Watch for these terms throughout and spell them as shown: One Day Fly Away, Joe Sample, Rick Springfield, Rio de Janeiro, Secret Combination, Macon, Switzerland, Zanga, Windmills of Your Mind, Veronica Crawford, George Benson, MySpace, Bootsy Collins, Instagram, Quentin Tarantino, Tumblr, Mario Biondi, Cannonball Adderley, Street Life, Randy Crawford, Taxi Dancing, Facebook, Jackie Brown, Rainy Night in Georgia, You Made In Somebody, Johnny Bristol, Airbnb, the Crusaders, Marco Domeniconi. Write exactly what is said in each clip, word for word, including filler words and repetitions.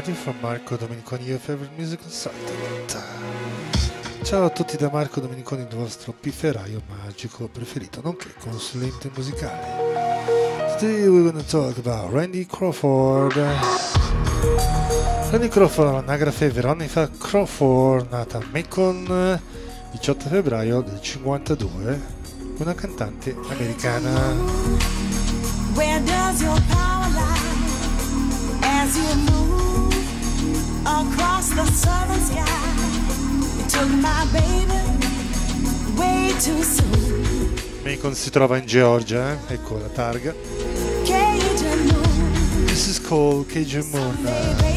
Somebody from Marco Domeniconi, your favorite music consultant. Ciao a tutti da Marco Domeniconi, il vostro pifferaio magico preferito, nonché consulente musicale. Today we're going to talk about Randy Crawford. Randy Crawford, anagrafe Veronica Crawford, nata a Macon, diciotto febbraio del cinquantadue, una cantante americana. Where does your power lie as you move across the southern sky? You took my baby way too soon. Macon si trova in Georgia, eh? Ecco la targa. Cajun Moon. This is called Cajun Moon. Uh,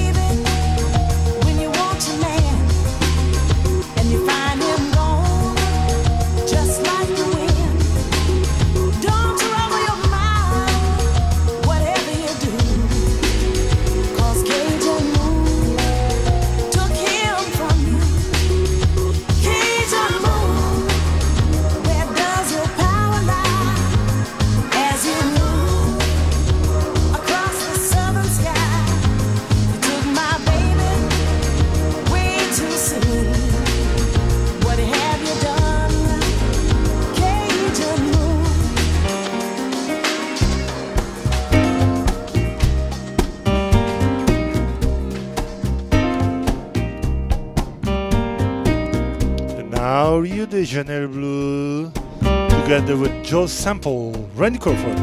Rio de Janeiro Blue, together with Joe Sample, Randy Crawford.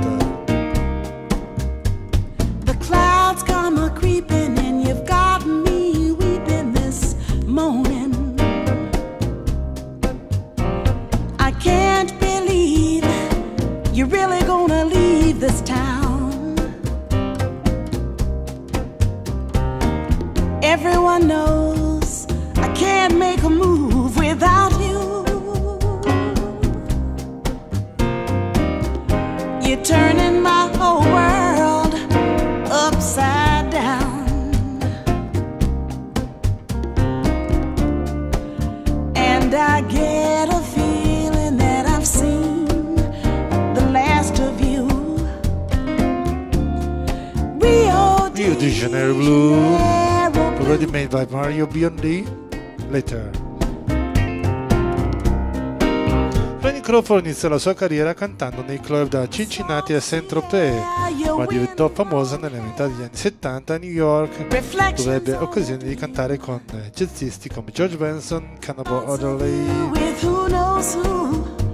The clouds come a creeping, and you've got me weeping this morning. I can't believe you're really gonna leave this town. Everyone knows I can't make a move without you. You're turning my whole world upside down. And I get a feeling that I've seen the last of you. Rio de, Rio de Janeiro Blue, already made by Mario Biondi, later. Randy Crawford iniziò la sua carriera cantando nei club da Cincinnati a Saint-Tropez, ma diventò famosa nella metà degli anni settanta a New York, dove ebbe occasione di cantare con jazzisti come George Benson, Cannonball Adderley,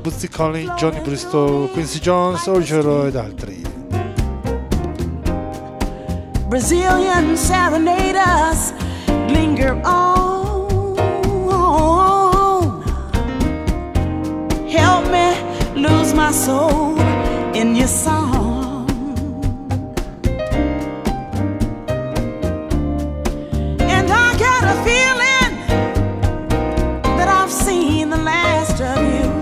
Bootsy Collins, Johnny Bristol, Quincy Jones, Orgero ed altri. Brazilian serenaders linger on. Help me lose my soul in your song. And I got a feeling that I've seen the last of you.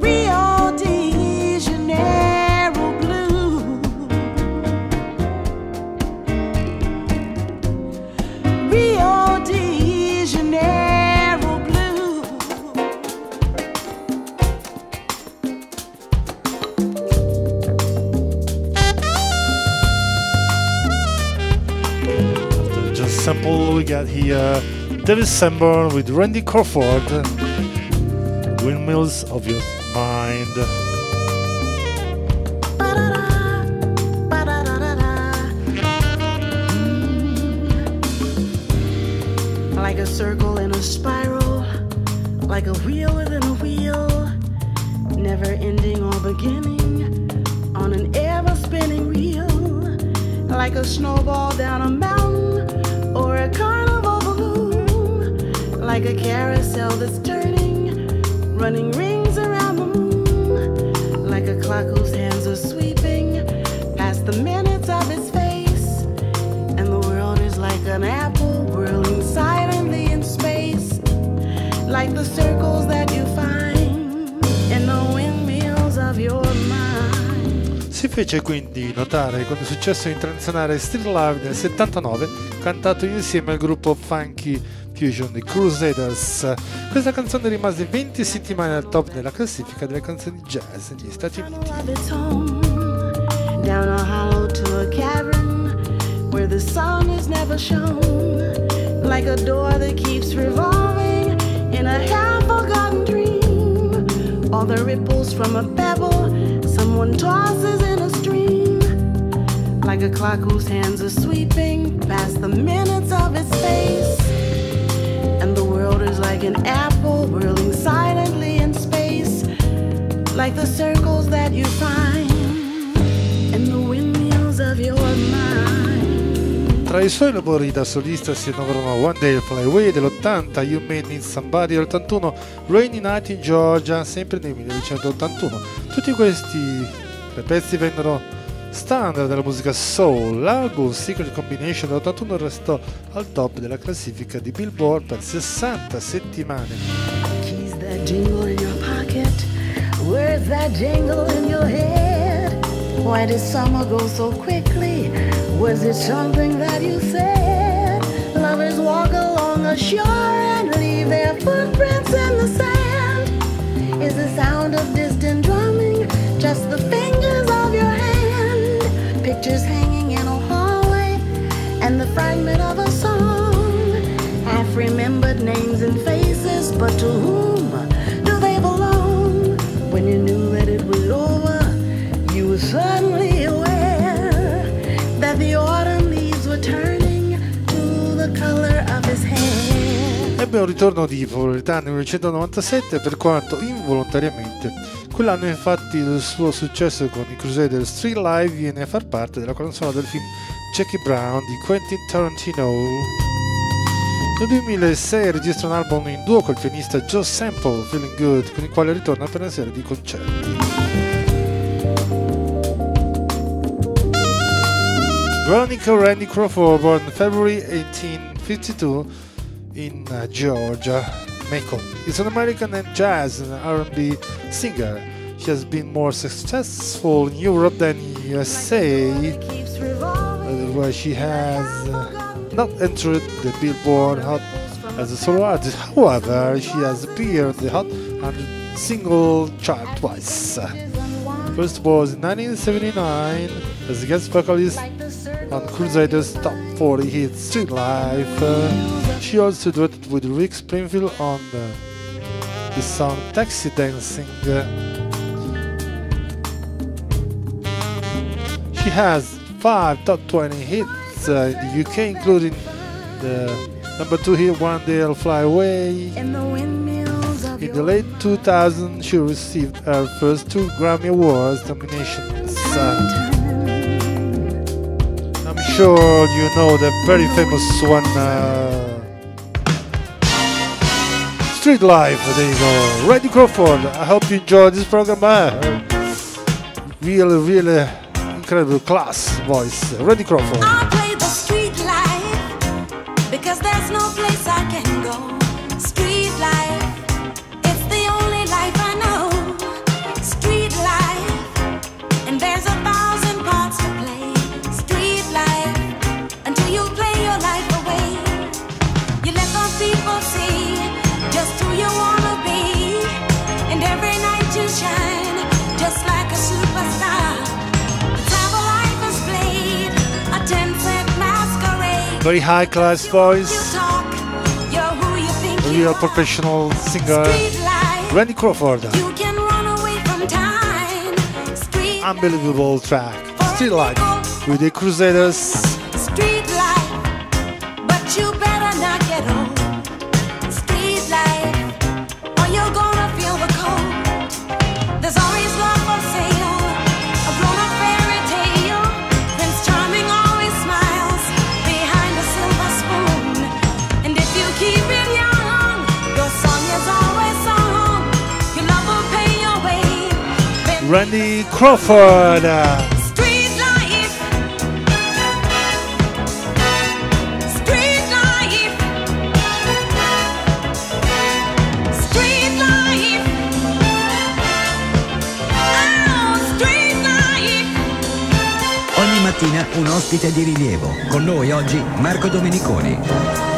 Rio de Janeiro Blue. Rio de Janeiro. Sample, we got here David Sanborn with Randy Crawford, Windmills of Your Mind. Like a circle in a spiral, like a wheel within a wheel, never ending or beginning, on an ever spinning wheel, like a snowball down a mountain, or a carnival balloon, like a carousel that's turning, running rings around the moon, like a clock whose hands are sweeping past the minutes of its face, and the world is like an apple whirling silently in space, like the circles that you find in the windmills of your mind. Si fece quindi notare con il successo internazionale Street Life nel settantanove, cantato insieme al gruppo funky fusion The Crusaders. Questa canzone rimase venti settimane al top della classifica delle canzoni jazz negli Stati Uniti. where the sun is never shown, like a door that keeps revolving in a half-forgotten dream, or the ripples from a pebble someone tosses in a stream, like a clock whose hands are sweeping past the minutes of its face, and the world is like an apple whirling silently in space, like the circles that you find in the windmills of your mind. Tra i suoi lavori da solista si annoverano One Day Fly Away dell'ottanta, You Made In Somebody dell'ottantuno, Rainy Night in Georgia sempre nel millenovecentottantuno. Tutti questi pezzi vennero standard della musica soul. L'album Secret Combination dell'ottantuno restò al top della classifica di Billboard per sessanta settimane. Keys that jingle in your pocket, words that jingle in your head. Why did summer go so quickly? Was it something that you said? Lovers walk along a shore and leave their footprints in the sand. Is the sound of distant drumming just the fingers of your hand? Pictures hanging in a hallway and the fragment of a song. Half remembered names and faces, but to whom do they belong? When you knew that it was over, you were suddenly aware that the autumn leaves were turning to the color of his hair. Ebbe un ritorno di popolarità nel millenovecentonovantasette, per quanto involontariamente. Quell'anno infatti il suo successo con i Crusaders Street Life viene a far parte della colonna del film Jackie Brown di Quentin Tarantino. Nel duemilasei registra un album in duo col pianista Joe Sample, Feeling Good, con il quale ritorna per una serie di concerti. Veronica Randy Crawford, born February eighteen fifty-two in uh, Georgia, Macon, is an American and jazz and R and B singer. She has been more successful in Europe than in the U S A, uh, where she has uh, not entered the Billboard Hot as a solo artist. However, she has appeared in the Hot one hundred single chart twice. First was in nineteen seventy-nine as a guest vocalist on Crusaders' top forty hit Street Life. Uh, she also duetted with Rick Springfield on the, the song Taxi Dancing. She has five top twenty hits uh, in the U K, including the number two hit One Day Fly Away. In the late two thousands, she received her first two Grammy Awards nominations. Uh, I'm sure you know the very famous one, uh, Street Life. There you go, Randy Crawford. I hope you enjoyed this program. Uh, really, really incredible class voice, Randy Crawford. I play the street life because there's no place I can go. Street life. Very high class voice, real professional singer, Randy Crawford. Unbelievable track, Street Life with the Crusaders. Randy Crawford. Street life. Street life. Street life. Oh, street life. Ogni mattina un ospite di rilievo. Con noi oggi Marco Domeniconi.